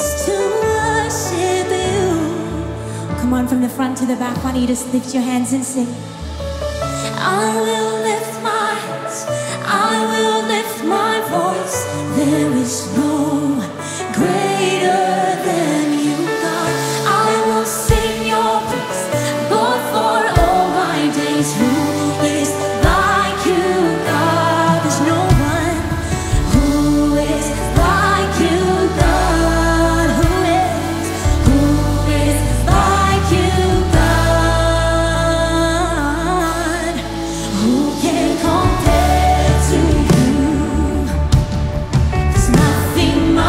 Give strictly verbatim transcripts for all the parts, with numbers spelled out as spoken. is to worship you. Come on, from the front to the back, why don't you just lift your hands and sing. I will lift my hands, I will lift my voice. There is no greater than you, God. I will sing your praise, Lord, for all my days. Who is like you, God? There's no one who is like you, God. Who is, who is like you, God? Who can compare to you? There's nothing much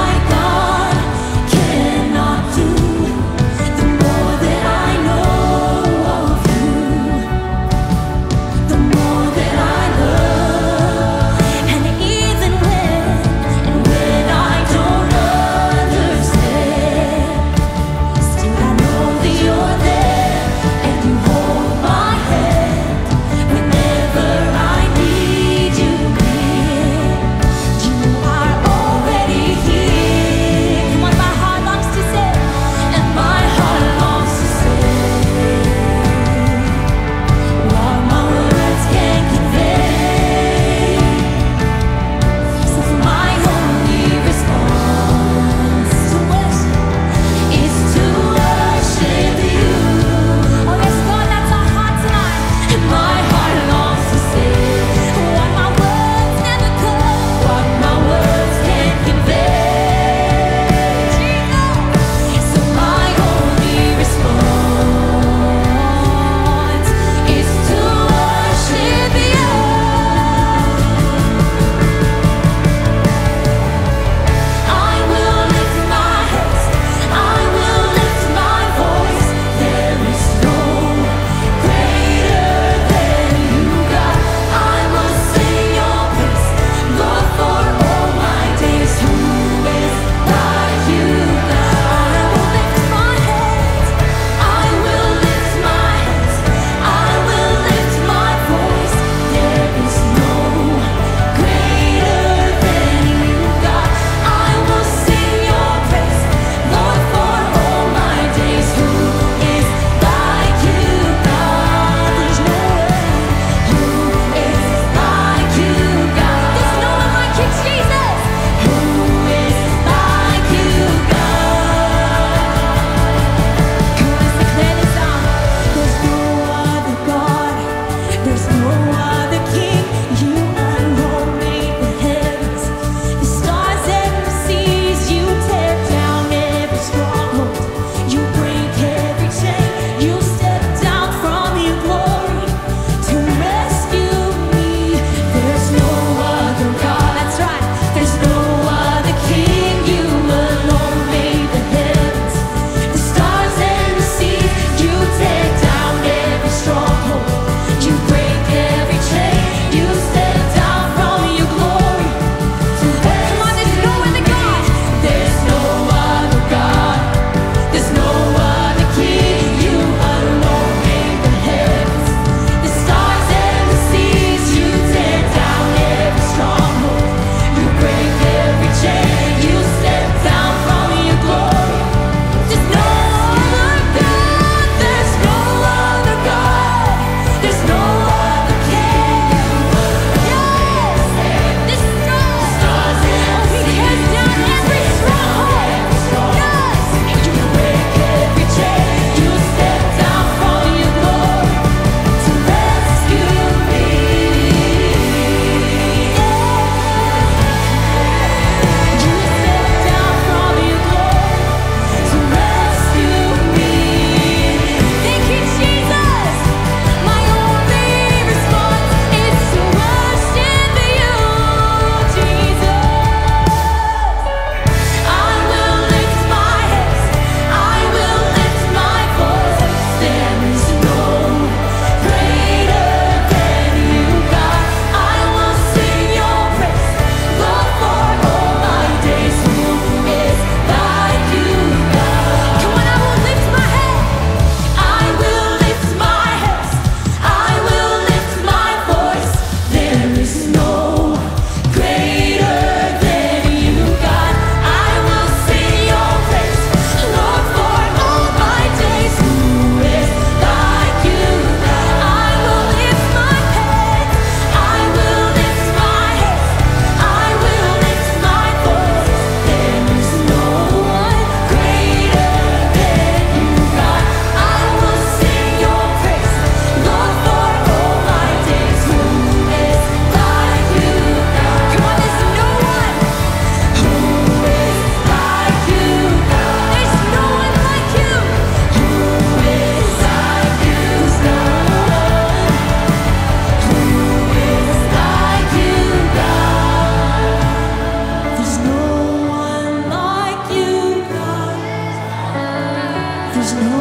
There's no